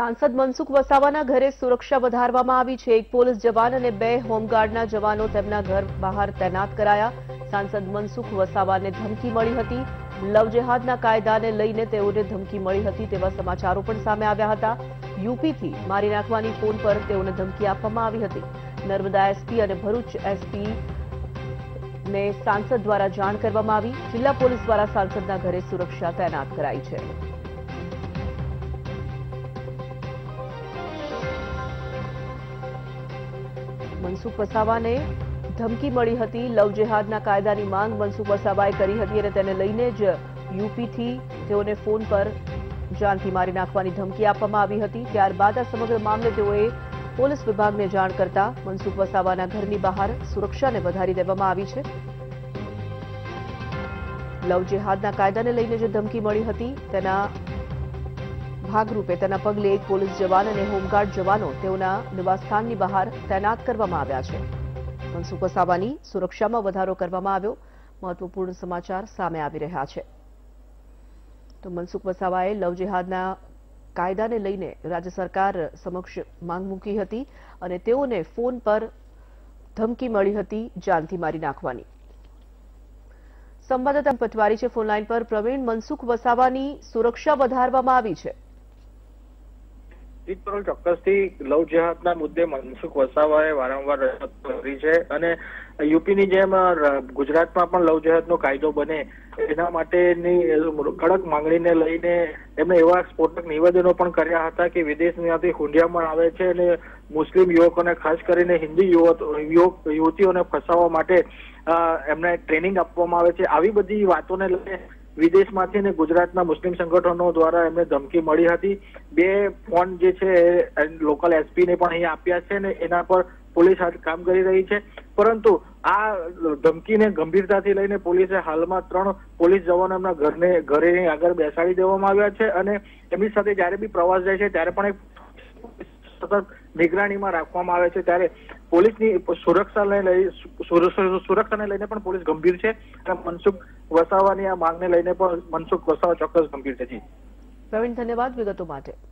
सांसद मनसुख वसावाના ઘરે સુરક્ષા વધારવામાં આવી છે। એક પોલીસ જવાન અને બે હોમગાર્ડના જવાનો તેમના ઘર બહાર તૈનાત કરાયા। सांसद मनसुख वसावाને ધમકી મળી હતી। લવ જેહાદના કાયદાને લઈને તેઓને ધમકી મળી હતી તેવા સમાચારો પણ સામે આવ્યા હતા। યુપીથી મારી નાખવાની ફોન પર તેઓને ધમકી આપવામાં આવી હતી। નર્મદા એસપી અને ભરૂચ એસપી ने सांसद द्वारा जाण करवामां आवी। जिला पुलिस द्वारा सांसदना घरे सुरक्षा तैनात कराई छे। मनसुख वसावाने धमकी मळी हती। लव जेहादना कायदानी मांग मनसुख वसावाए करी हती अने तेने लईने ज यूपीथी तेओने फोन पर जानथी मारी नाखवानी धमकी आपवामां आवी हती। त्यारबाद आ समग्र मामले तेओए पुलिस विभाग ने जाण करता मनसुख वसावाना घरनी बहार सुरक्षा ने વધારી દેવામાં આવી છે। લવ જેહાદના કાયદાને લઈને જે ધમકી મળી હતી તેના ભાગરૂપે તેના પગલે એક પોલીસ જવાન અને હોમગાર્ડ જવાનો તેઓના નિવાસસ્થાનની બહાર તૈનાત કરવામાં આવ્યા છે। મનસુખ વસાવાની સુરક્ષામાં વધારો કરવામાં આવ્યો। મહત્વપૂર્ણ સમાચાર સામે આવી રહ્યા છે। તો મનસુખ વસાવાએ લવ જેહાદના कायदा ने लईने राज्य सरकार समक्ष मांग मूकी हती अने तेओने फोन पर धमकी मळी हती जानथी मारी नाखवानी। संवाददाता पटवारी छे फोनलाइन पर। प्रवीण, मनसुख वसावानी सुरक्षा वधारवामां आवी छे। लव जेहादना मुद्दे मनसुख वसावाए वारंवार रजूआत करी छे अने यूपीनी जेम गुजरातमां पण लव जेहादनो कायदो बने एना माटेनी कड़क मांगणीने लईने एमणे एवा स्फोटक निवेदनो पण कर्या हता के विदेशमांथी हुंडियामण आवे छे अने मुस्लिम युवकोने खास करीने हिंदू युवतीओने फसाववा माटे एमणे ट्रेनिंग आपवामां आवे छे। आवी बधी वातोने लईने विदेशमांथी ने गुजरातना मुस्लिम संगठनों द्वारा एमने धमकी मळी हती। बे फोन जे छे लोकल एसपी ने पण अहीं आप्या छे ने एना पर पुलिस हाथ काम करी रही छे। परंतु आ धमकीने गंभीरताथी लईने पुलिसे हालमां 3 पुलिस जवानो एमना घरेनी आगळ बेसाडी देवामां आव्या छे अने एमनी साथे ज्यारे बी प्रवास जाय छे त्यारे पण एक सतत निगराणीमां राखवामां आवे छे। त्यारे पुलिसनी सुरक्षाने लईने पण पुलिस गंभीर छे अने मनसुख वसावानी आ मांगने लईने पण मनसुख वसावा चोक्कस गंभीर छे। जी प्रवीण, धन्यवाद विगतो माटे।